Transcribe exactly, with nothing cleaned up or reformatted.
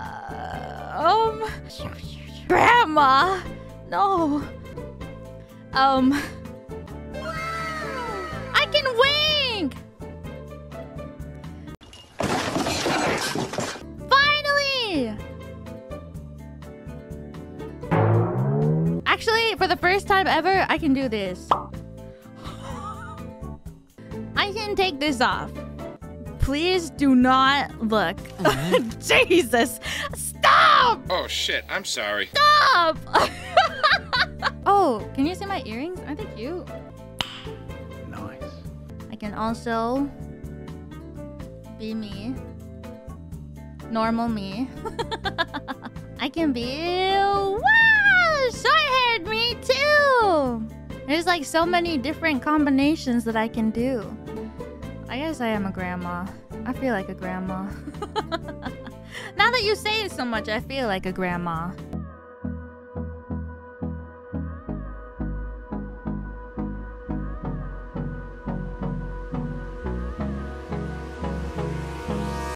Uh, um... Grandma! No! Um... Wow. I can wing! Finally! Actually, for the first time ever, I can do this. I can take this off. Please do not look. Mm-hmm. Jesus! Stop! Oh shit, I'm sorry. Stop! Oh, can you see my earrings? Aren't they cute? Nice. I can also be me. Normal me. I can be... Wow! Short-haired me too! There's like so many different combinations that I can do. I guess I am a grandma. I feel like a grandma. Now that you say it so much, I feel like a grandma.